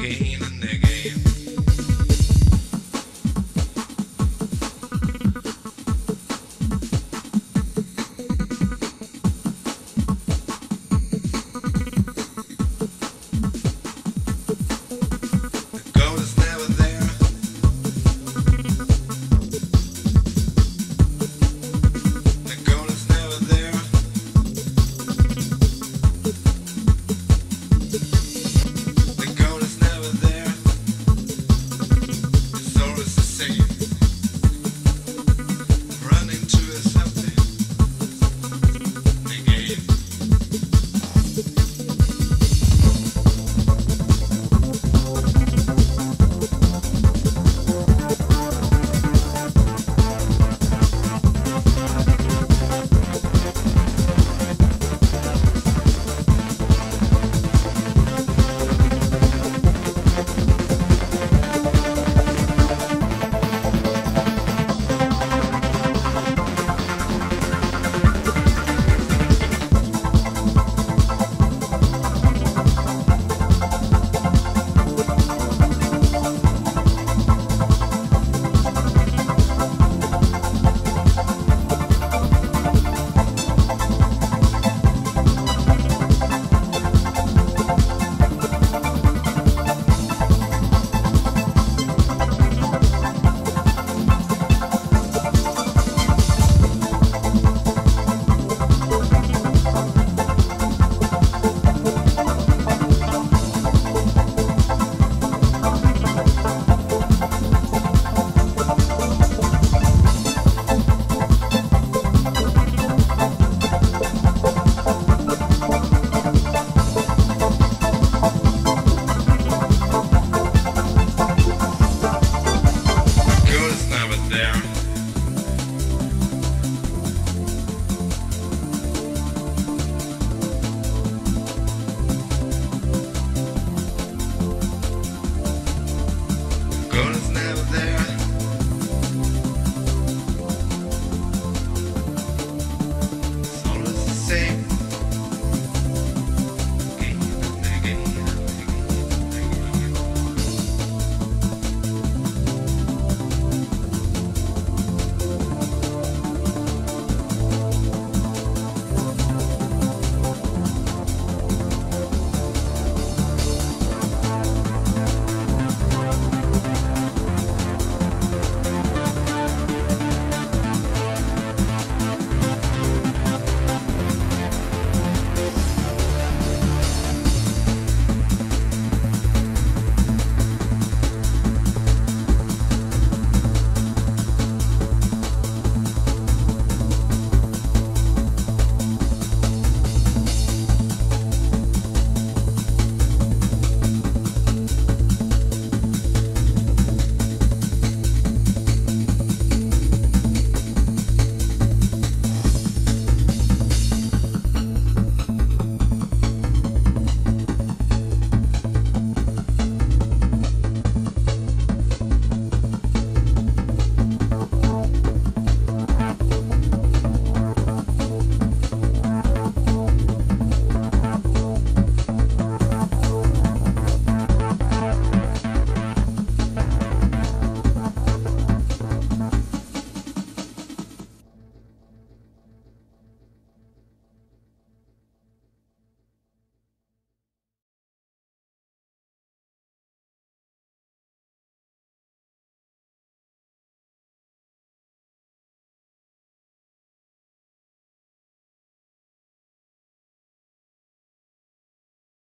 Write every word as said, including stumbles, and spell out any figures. again.